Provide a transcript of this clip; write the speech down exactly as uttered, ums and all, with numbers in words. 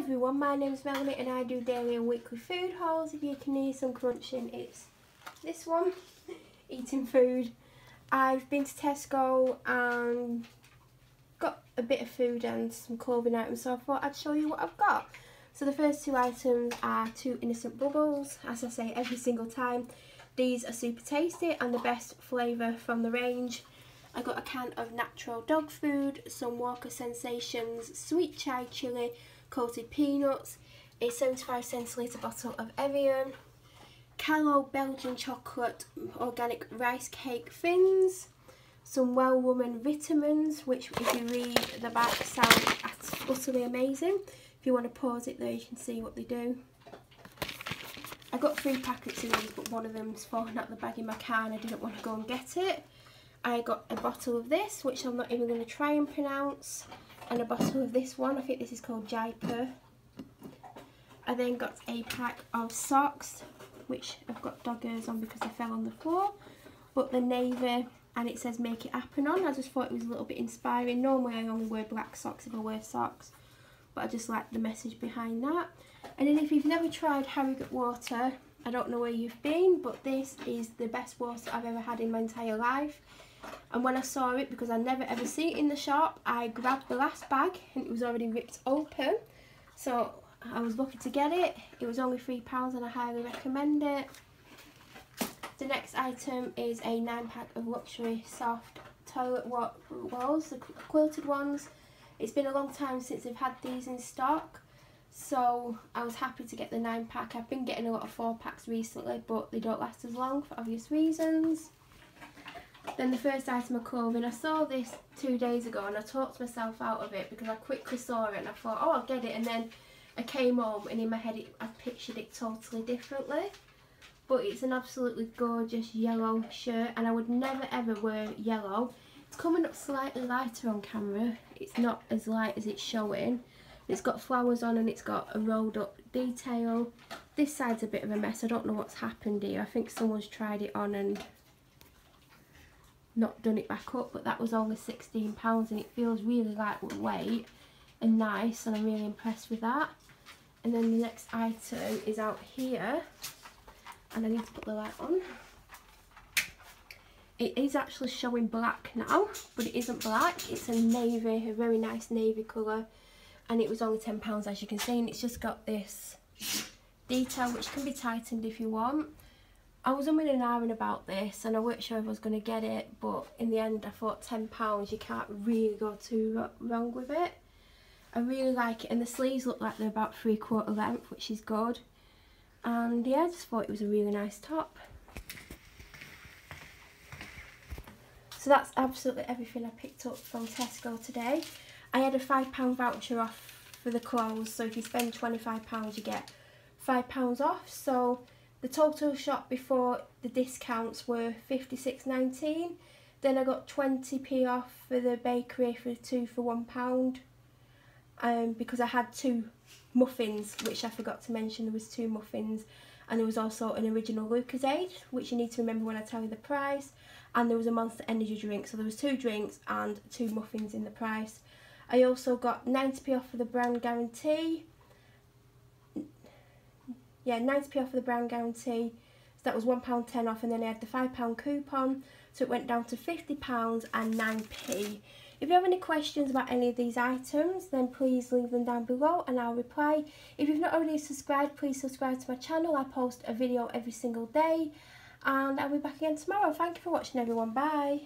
everyone, my name's Melanie and I do daily and weekly food hauls. If you can hear some crunching, it's this one, eating food. I've been to Tesco and got a bit of food and some clothing items, so I thought I'd show you what I've got. So the first two items are two Innocent Bubbles, as I say every single time. These are super tasty and the best flavour from the range. I got a can of natural dog food, some Walker Sensations sweet chai chilli, coated peanuts, a seventy-five centilitre bottle of Evian, Kallo Belgian chocolate organic rice cake thins, some Wellwoman Vitamins, which if you read the back sound utterly amazing. If you want to pause it there, you can see what they do. I got three packets of these, but one of them's fallen out the bag in my car and I didn't want to go and get it. I got a bottle of this, which I'm not even going to try and pronounce, and a bottle of this one. I think this is called Jaiper. I then got a pack of socks, which I've got dog ears on because they fell on the floor, but the navy, and it says make it happen on. I just thought it was a little bit inspiring. Normally I only wear black socks if I wear socks, but I just like the message behind that. And then if you've never tried Harrogate Water, I don't know where you've been, but this is the best water I've ever had in my entire life. And when I saw it, because I never ever see it in the shop, I grabbed the last bag and it was already ripped open, so I was lucky to get it. It was only three pounds and I highly recommend it. The next item is a nine pack of luxury soft toilet rolls, the quilted ones. It's been a long time since I've had these in stock, so I was happy to get the nine pack. I've been getting a lot of four packs recently, but they don't last as long for obvious reasons. Then the first item of clothing, I saw this two days ago and I talked myself out of it because I quickly saw it and I thought, oh, I'll get it, and then I came home and in my head it, I pictured it totally differently. But it's an absolutely gorgeous yellow shirt, and I would never ever wear yellow. It's coming up slightly lighter on camera, it's not as light as it's showing. It's got flowers on and it's got a rolled up detail. This side's a bit of a mess, I don't know what's happened here. I think someone's tried it on and not done it back up, but that was only sixteen pounds and it feels really light with weight and nice, and I'm really impressed with that. And then the next item is out here, and I need to put the light on. It is actually showing black now, but it isn't black, it's a navy, a very nice navy colour, and it was only ten pounds as you can see, and it's just got this detail which can be tightened if you want. I was umming and ahhing about this and I weren't sure if I was going to get it, but in the end I thought ten pounds, you can't really go too wrong with it. I really like it, and the sleeves look like they're about three quarter length, which is good. And yeah, I just thought it was a really nice top. So that's absolutely everything I picked up from Tesco today. I had a five pound voucher off for the clothes, so if you spend twenty-five pounds you get five pounds off, so the total shop before the discounts were fifty-six pounds nineteen. Then I got twenty p off for the bakery for two for one pound, um, because I had two muffins, which I forgot to mention. There was two muffins, and there was also an original Lucozade, which you need to remember when I tell you the price. And there was a Monster Energy drink, so there was two drinks and two muffins in the price. I also got ninety p off for the brand guarantee. Yeah, ninety p off for the brand guarantee, so that was one pound ten off, and then I had the five pound coupon, so it went down to fifty pounds and nine p. If you have any questions about any of these items, then please leave them down below and I'll reply. If you've not already subscribed, please subscribe to my channel. I post a video every single day, and I'll be back again tomorrow. Thank you for watching, everyone. Bye.